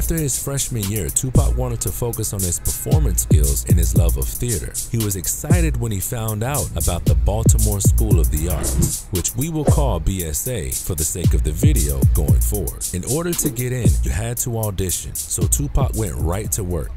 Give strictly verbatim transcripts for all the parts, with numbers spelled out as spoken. After his freshman year, Tupac wanted to focus on his performance skills and his love of theater. He was excited when he found out about the Baltimore School of the Arts, which we will call B S A for the sake of the video going forward. In order to get in, you had to audition, so Tupac went right to work.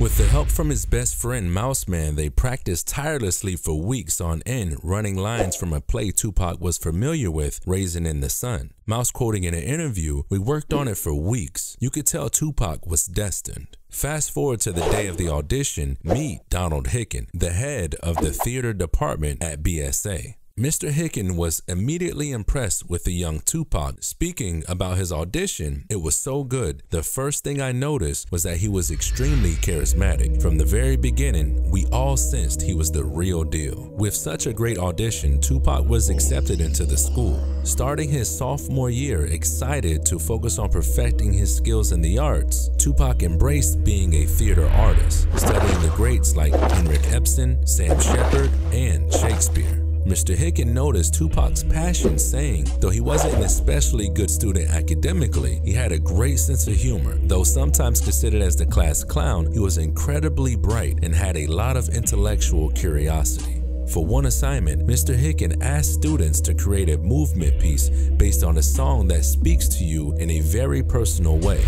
With the help from his best friend Mouseman, they practiced tirelessly for weeks on end, running lines from a play Tupac was familiar with, Raisin in the Sun. Mouse quoting in an interview, "We worked on it for weeks. You could tell Tupac was destined." Fast forward to the day of the audition, meet Donald Hicken, the head of the theater department at B S A. Mister Hicken was immediately impressed with the young Tupac. Speaking about his audition, "It was so good. The first thing I noticed was that he was extremely charismatic. From the very beginning, we all sensed he was the real deal." With such a great audition, Tupac was accepted into the school. Starting his sophomore year, excited to focus on perfecting his skills in the arts, Tupac embraced being a theater artist, studying the greats like Henrik Ibsen, Sam Shepard, and Shakespeare. Mister Hicken noticed Tupac's passion, saying, though he wasn't an especially good student academically, he had a great sense of humor. Though sometimes considered as the class clown, he was incredibly bright and had a lot of intellectual curiosity. For one assignment, Mister Hicken asked students to create a movement piece based on a song that speaks to you in a very personal way.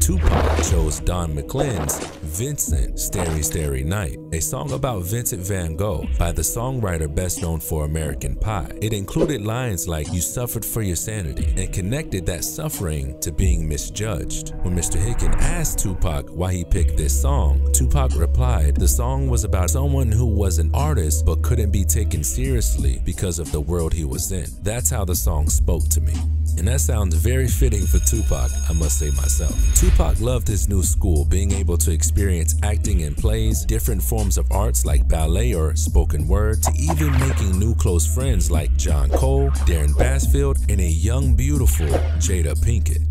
Tupac chose Don McLean's Vincent, Starry, Starry Night, a song about Vincent Van Gogh by the songwriter best known for American Pie. It included lines like, "You suffered for your sanity," and connected that suffering to being misjudged. When Mister Hicken asked Tupac why he picked this song, Tupac replied, the song was about someone who was an artist but couldn't be taken seriously because of the world he was in. That's how the song spoke to me. And that sounds very fitting for Tupac, I must say myself. Tupac loved his new school, being able to experience acting in plays, different forms of arts like ballet or spoken word, to even making new close friends like John Cole, Darren Bassfield, and a young, beautiful Jada Pinkett.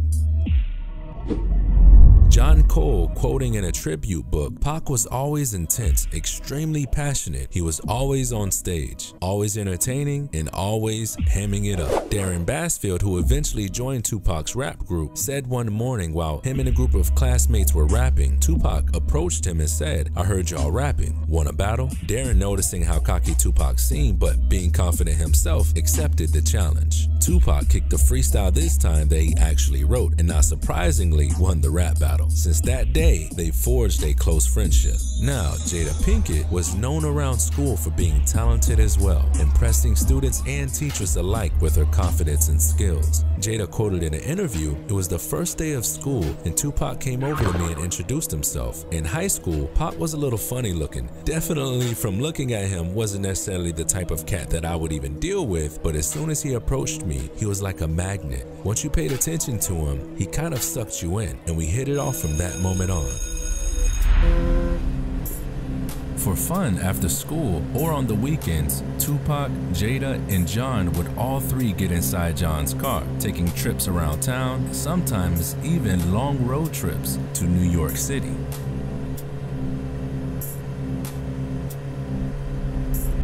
John Cole, quoting in a tribute book, "Pac was always intense, extremely passionate. He was always on stage, always entertaining, and always hamming it up." Darren Bassfield, who eventually joined Tupac's rap group, said one morning while him and a group of classmates were rapping, Tupac approached him and said, "I heard y'all rapping. Want a battle?" Darren, noticing how cocky Tupac seemed, but being confident himself, accepted the challenge. Tupac kicked a freestyle this time that he actually wrote, and not surprisingly, won the rap battle. Since that day, they forged a close friendship. Now, Jada Pinkett was known around school for being talented as well, impressing students and teachers alike with her confidence and skills. Jada quoted in an interview, "It was the first day of school and Tupac came over to me and introduced himself. In high school, Pac was a little funny looking. Definitely from looking at him, wasn't necessarily the type of cat that I would even deal with, but as soon as he approached me, he was like a magnet. Once you paid attention to him, he kind of sucked you in, and we hit it off from that moment on." For fun after school or on the weekends, Tupac, Jada, and John would all three get inside John's car, taking trips around town, sometimes even long road trips to New York City.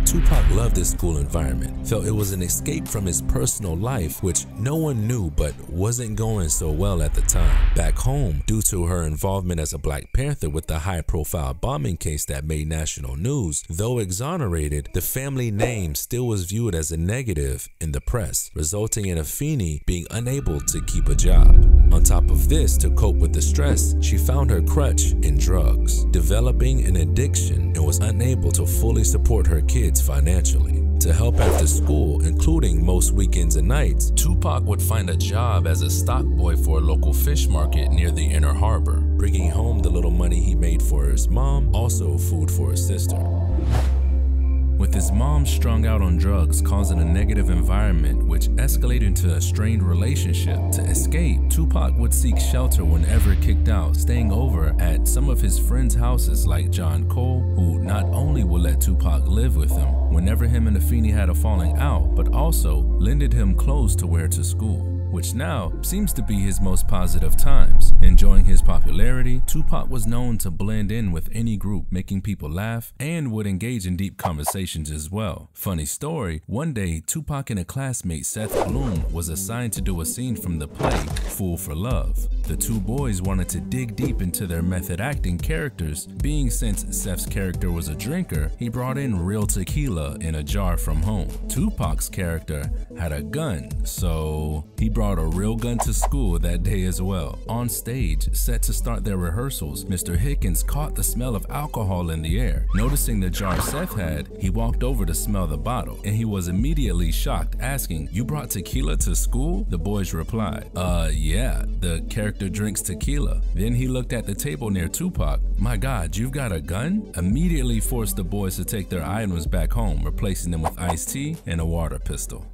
Tupac loved his school environment, felt it was an escape from his personal life, which no one knew but wasn't going so well at the time. Back home, due to her involvement as a Black Panther with the high-profile bombing case that made national news, though exonerated, the family name still was viewed as a negative in the press, resulting in Afeni being unable to keep a job. On top of this, to cope with the stress, she found her crutch in drugs, developing an addiction, and was unable to fully support her kids financially. To help after school, including most weekends and nights, Tupac would find a job as a stock boy for a local fish market near the Inner Harbor, bringing home the little money he made for his mom, also food for his sister. With his mom strung out on drugs, causing a negative environment which escalated into a strained relationship, to escape, Tupac would seek shelter whenever kicked out, staying over at some of his friends' houses like John Cole, who not only would let Tupac live with him whenever him and Afeni had a falling out, but also lended him clothes to wear to school. which now seems to be his most positive times. Enjoying his popularity, Tupac was known to blend in with any group, making people laugh, and would engage in deep conversations as well. Funny story, one day Tupac and a classmate, Seth Bloom, was assigned to do a scene from the play Fool for Love. The two boys wanted to dig deep into their method acting characters, being since Seth's character was a drinker, he brought in real tequila in a jar from home. Tupac's character had a gun, so he brought a real gun to school that day as well. On stage, set to start their rehearsals, Mister Hickens caught the smell of alcohol in the air. Noticing the jar Seth had, he walked over to smell the bottle, and he was immediately shocked, asking, "You brought tequila to school?" The boys replied, "Uh, yeah, the character drinks tequila." Then he looked at the table near Tupac. "My God, you've got a gun?" Immediately forced the boys to take their items back home, replacing them with iced tea and a water pistol.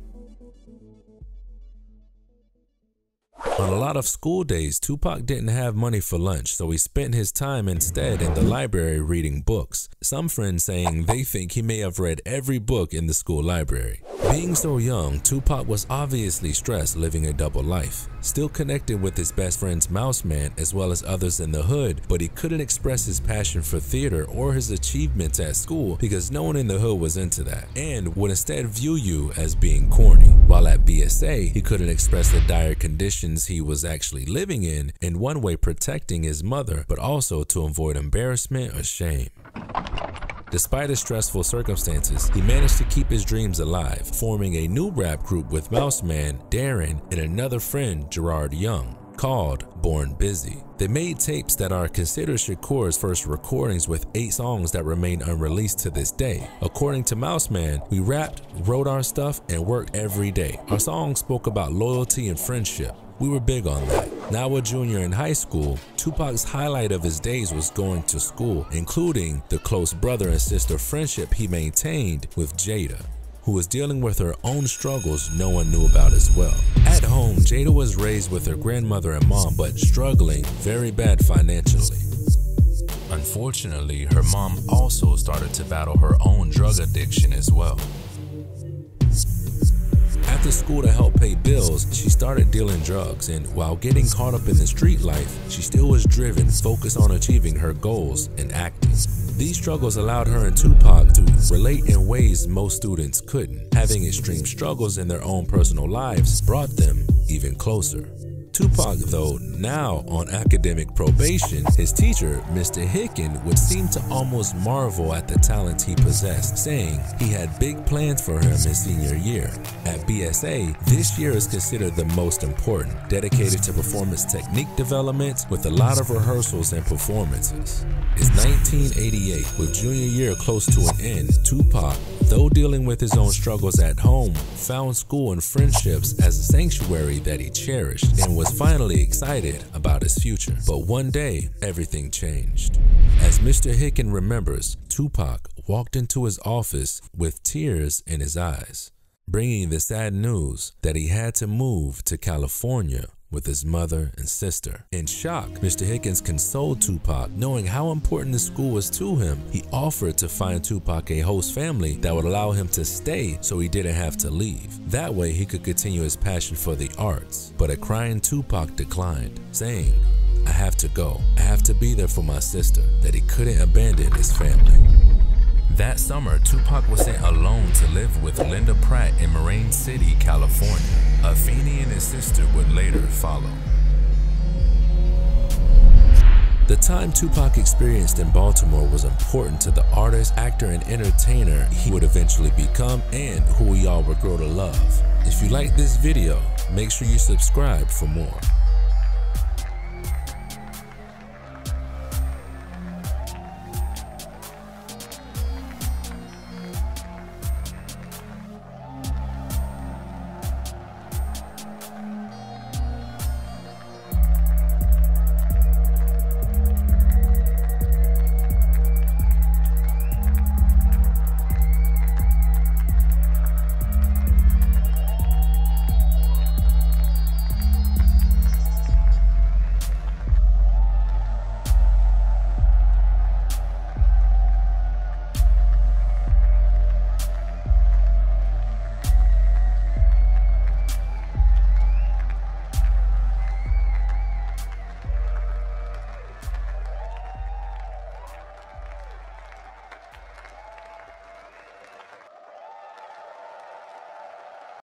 On a lot of school days, Tupac didn't have money for lunch, so he spent his time instead in the library reading books. Some friends saying they think he may have read every book in the school library. Being so young, Tupac was obviously stressed living a double life. Still connected with his best friend's Mouseman as well as others in the hood, but he couldn't express his passion for theater or his achievements at school because no one in the hood was into that and would instead view you as being corny. While at B S A, he couldn't express the dire conditions he was actually living in, in one way protecting his mother, but also to avoid embarrassment or shame. Despite his stressful circumstances, he managed to keep his dreams alive, forming a new rap group with Mouseman, Darren, and another friend, Gerard Young, called Born Busy. They made tapes that are considered Shakur's first recordings, with eight songs that remain unreleased to this day. According to Mouseman, "We rapped, wrote our stuff, and worked every day. Our songs spoke about loyalty and friendship. We were big on that." Now a junior in high school, Tupac's highlight of his days was going to school, including the close brother and sister friendship he maintained with Jada, who was dealing with her own struggles no one knew about as well. At home, Jada was raised with her grandmother and mom, but struggling very bad financially. Unfortunately, her mom also started to battle her own drug addiction as well. After school to help pay bills, she started dealing drugs, and while getting caught up in the street life, she still was driven, focused on achieving her goals and acting. These struggles allowed her and Tupac to relate in ways most students couldn't. Having extreme struggles in their own personal lives brought them even closer. Tupac, though now on academic probation, his teacher, Mister Hicken, would seem to almost marvel at the talent he possessed, saying he had big plans for him his senior year. At B S A, this year is considered the most important, dedicated to performance technique development with a lot of rehearsals and performances. It's nineteen eighty-eight, with junior year close to an end, Tupac, though dealing with his own struggles at home, found school and friendships as a sanctuary that he cherished and was finally excited about his future. But one day, everything changed. As Mister Hicken remembers, Tupac walked into his office with tears in his eyes, bringing the sad news that he had to move to California with his mother and sister. In shock, Mister Hickens consoled Tupac. Knowing how important the school was to him, he offered to find Tupac a host family that would allow him to stay so he didn't have to leave. That way he could continue his passion for the arts. But a crying Tupac declined, saying, "I have to go. I have to be there for my sister," that he couldn't abandon his family. That summer, Tupac was sent alone to live with Linda Pratt in Marin City, California. Afeni and his sister would later follow. The time Tupac experienced in Baltimore was important to the artist, actor, and entertainer he would eventually become and who we all would grow to love. If you like this video, make sure you subscribe for more.